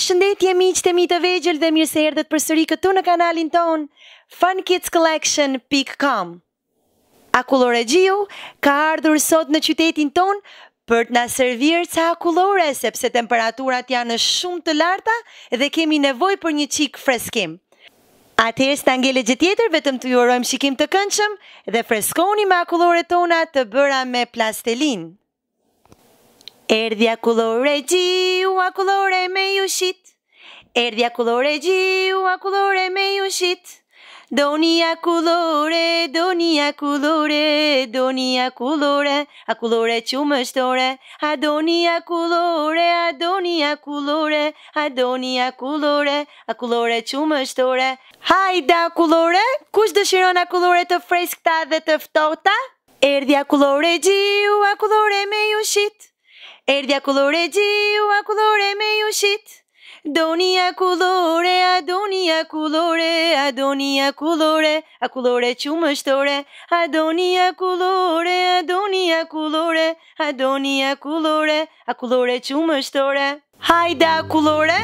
Përshëndetje miq të mi të vegjël dhe mirë se erdhët përsëri këtu në kanalin ton Fun Kids Collection.com. Akullorexhiu ka ardhur sot në qytetin ton për të na servir ca akullore sepse temperaturat janë shumë të larta dhe kemi nevojë për një çik freskim. Atëherë s'ta ngele gjë tjetër, vetëm t'ju urojmë shikim të këndshëm dhe freskoni me akulloret tona të bëra me plastelin. Erdhi akullorexhiu, akullore me ju shit. Erdhi akullorexhiu, akullore me ju shit. Doni akullore, doni akullore, doni akullore, akullore qumështore. A doni akullore, a doni akullore, a doni akullore, akullore qumështore. Hajde akullore, kush dëshiron akullore të freskëta dhe të ftohta? Erdhi akullorexhiu, akullore me ju shit. Erdhi akullorexhiu, akullore me ju shit. Doni akullore, a doni akullore, a doni akullore, akullore qumështore. A doni akullore, a doni akullore, a doni akullore, akullore qumështore. Hajde akullore!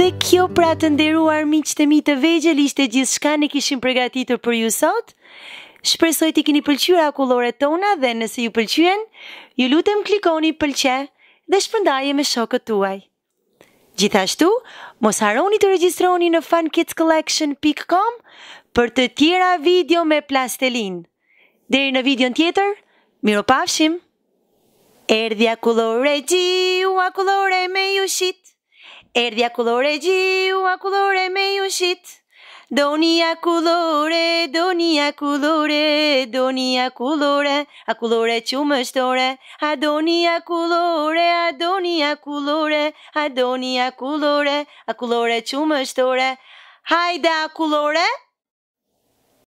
Dhe kjo pra të nderuar miq të mi të vegjël ishte gjithçka ne kishim përgatitur për ju sot. Shpresoj t'i keni pëlqyer akulloret tona dhe nëse ju pëlqyen, ju lutem klikoni pëlqe dhe shpërndaje me shokët tuaj. Gjithashtu, mos harroni të regjistroni në Fun Kids Collection.com për të tjera video me plastelin. Deri në videon tjetër, miropafshim. Erdhi akullore gjiu, akullore me ju shit. Erdhi akullore gjiu, akullore me ju shit. Doni akullore, doni akullore, doni akullore, akullore qumështore. Adoni akullore, adoni akullore, adoni akullore, akullore qumështore. Hajde akullore!